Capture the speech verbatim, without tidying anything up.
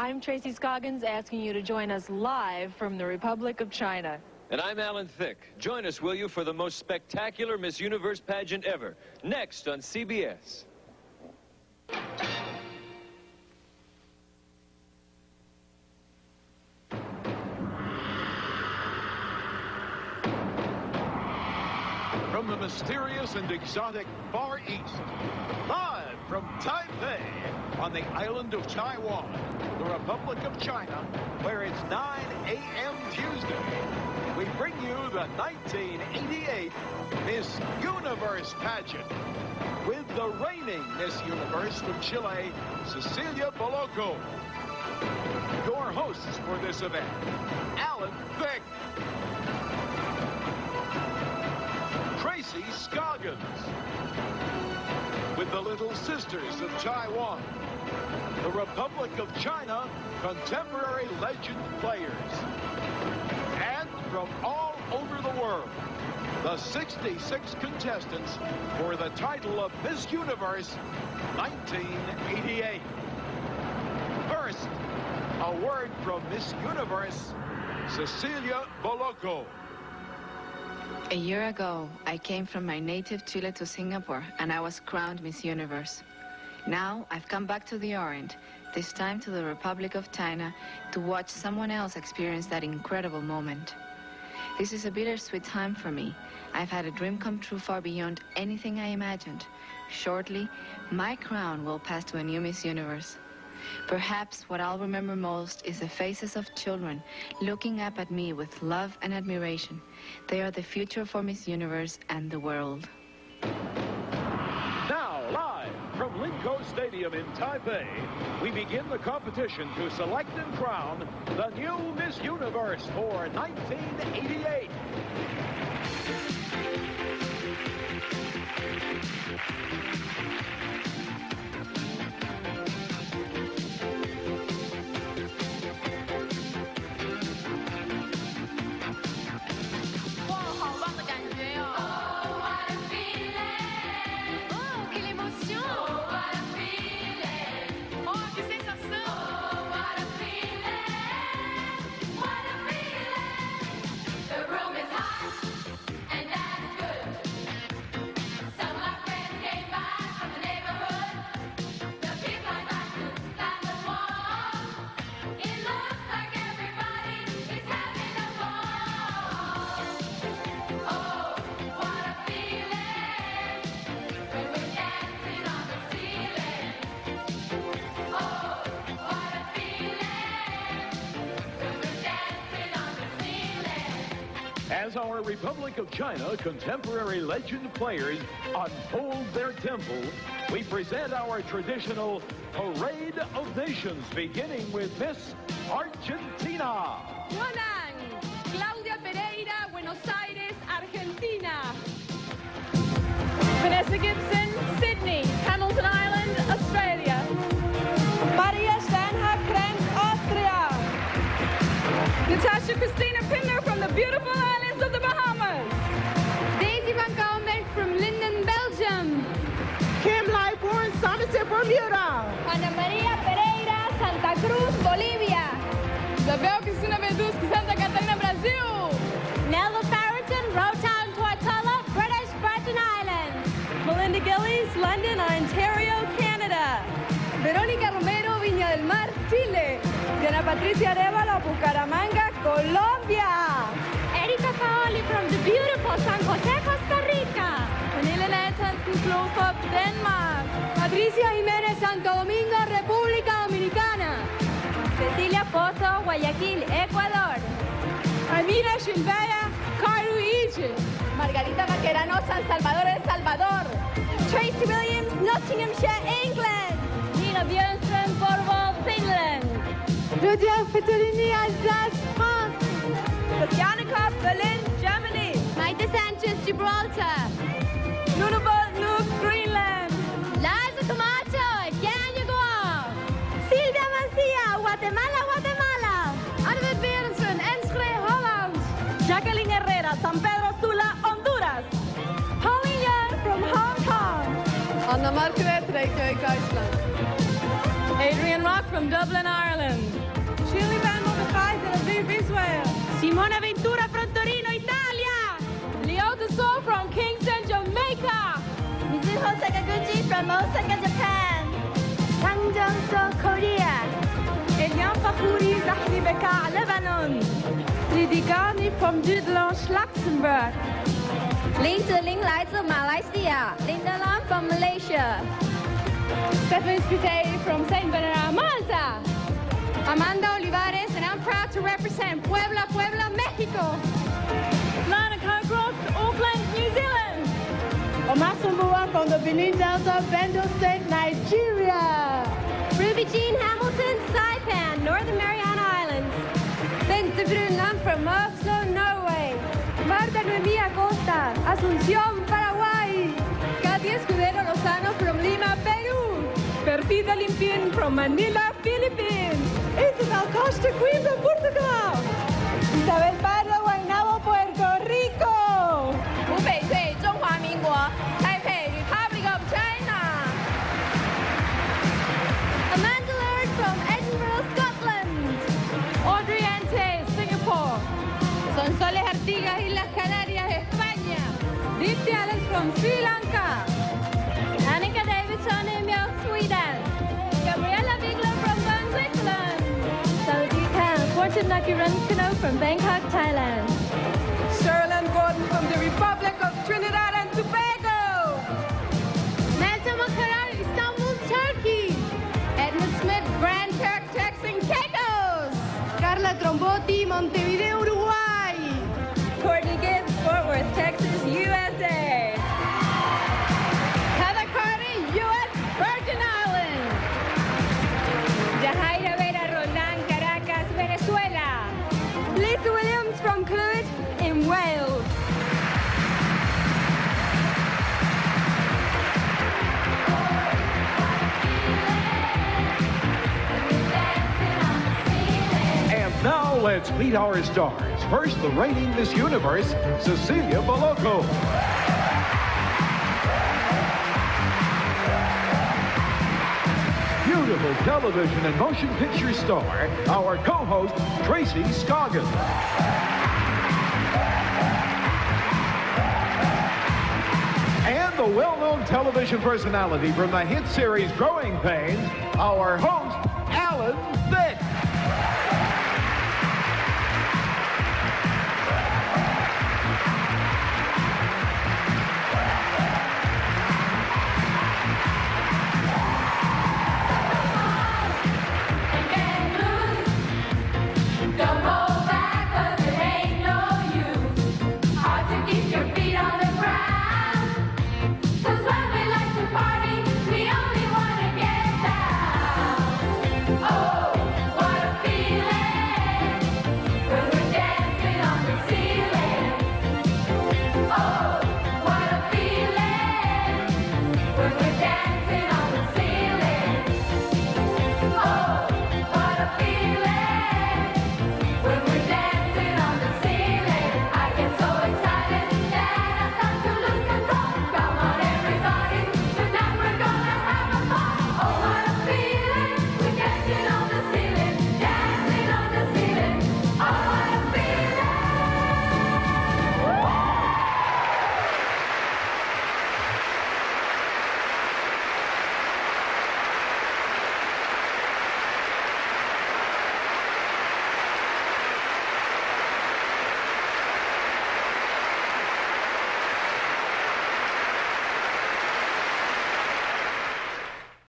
I'm Tracy Scoggins, asking you to join us live from the Republic of China. And I'm Alan Thicke. Join us, will you, for the most spectacular Miss Universe pageant ever, next on C B S. From the mysterious and exotic Far East, live from Taipei, on the island of Taiwan, the Republic of China, where it's nine A M Tuesday, we bring you the nineteen eighty-eight Miss Universe pageant with the reigning Miss Universe from Chile, Cecilia Bolocco. Your hosts for this event, Alan Thicke, Tracy Scoggins, with the Little Sisters of Taiwan, the Republic of China contemporary legend players, and from all over the world, the sixty-six contestants for the title of Miss Universe nineteen eighty-eight. First, a word from Miss Universe, Cecilia Bolocco. A year ago, I came from my native Chile to Singapore, and I was crowned Miss Universe. Now, I've come back to the Orient, this time to the Republic of China, to watch someone else experience that incredible moment. This is a bittersweet time for me. I've had a dream come true far beyond anything I imagined. Shortly, my crown will pass to a new Miss Universe. Perhaps what I'll remember most is the faces of children looking up at me with love and admiration. They are the future for Miss Universe and the world. Now, live from Lin Kou Stadium in Taipei, we begin the competition to select and crown the new Miss Universe for nineteen eighty-eight. As our Republic of China contemporary legend players unfold their temple, we present our traditional Parade of Nations, beginning with Miss Argentina. Roland, Claudia Pereira, Buenos Aires, Argentina. Vanessa Gibson, Sydney, Hamilton Island, Australia. Maria Steinhardt, France, Austria. Natasha Christina Pinder from the beautiful island of the Bahamas. Daisy Van Kouwenberg from Linden, Belgium. Kim Lybourne, Somerset, Bermuda. Ana Maria Pereira, Santa Cruz, Bolivia. Isabel Cristina Vedusky, Santa Catarina, Brazil. Nella Farrington, Rotown, Tortola, British Virgin Islands. Melinda Gillies, London, Ontario, Canada. Verónica Romero, Viña del Mar, Chile. Diana Patricia Arevalo, Bucaramanga, Colombia. Erika Paoli from the beautiful San Jose, Costa Rica. Pernille Nathanson, Kloster, Denmark. Patricia Jimenez, Santo Domingo, República Dominicana. Cecilia Pozo, Guayaquil, Ecuador. Amina Shinbaya, Cairo, Egypt. Margarita Vaquerano, San Salvador, El Salvador. Tracy Williams, Nottinghamshire, England. Nina Björnström, Porvoo, Finland. Rudia Fetolini, Alsace, France. Tatjana Kopp, Berlin, Germany. Maite Sanchez, Gibraltar. Nunavut, Nuuk, Greenland. Liza Camacho, Guyana. Silvia Mancia, Guatemala, Guatemala. Arvid Berensen, Enschede, Holland. Jacqueline Herrera, San Pedro Sula, Honduras. Pauline Yeung from Hong Kong. Anna Margrethe, Reykjavik, Iceland. Adrian Rock from Dublin, Ireland. Shirley Van Moldefai from Aviv, Israel. Simona Ventura from Torino, Italia. Leo Dessau from Kingston, Jamaica. Mizuho Sakaguchi from Osaka, Japan. Kang Jong-so, Korea. Elian Fakhouri Zahri Bekar, Lebanon. Lady Garni from Dudelange, Luxembourg. Lin Zhiling from Malaysia. Linda Lam from Malaysia. Stephanie Spiteri from Saint Bernard, Malta. Amanda Olivares, and I'm proud to represent Puebla, Puebla, Mexico. Lana Carcroft, Auckland, New Zealand. Omasumbuwa from the Benin Delta, Bendel State, Nigeria. Ruby Jean Hamilton, Saipan, Northern Mariana Islands. Bente Brunland from Oslo, Norway. Marta Noemi Acosta, Asunción, Paraguay. Katia Escudero Lozano from Lima, Peru. Perfida Limpin from Manila, Philippines. Isabel Costa Coimbra, Portugal. Isabel Parra, Guaynabo, Puerto Rico. Hubei Cui, Zhonghua Minguo, Taipei, Republic of China. Amanda Laird from Edinburgh, Scotland. Audrey Ante, Singapore. Sonsoles Artigas, Islas Canarias, España. Dipti Alex from Sri Lanka. Annika Davidson, Umeå, Sweden. Gabriella Bigler from Bern, Switzerland. Saudi Khan, Porntip Nakhirunkanok from Bangkok, Thailand. Sherilyn Gordon from the Republic of Trinidad and Tobago. Meltem Makarar, Istanbul, Turkey. Edna Smith, Grand Turk, Turks and Caicos. Carla Trombotti, Montevideo, Uruguay. Courtney Gibbs, Fort Worth, Texas, U S A. Heather Carty, U S Virgin Islands. Yahaira Vera Roldán, Caracas, Venezuela. Liz Williams from Clwyd in Wales. And now let's meet our stars. First, the reigning Miss Universe, Cecilia Bolocco. Beautiful television and motion picture star, our co-host, Tracy Scoggins. And the well-known television personality from the hit series Growing Pains, our host, Alan Thicke.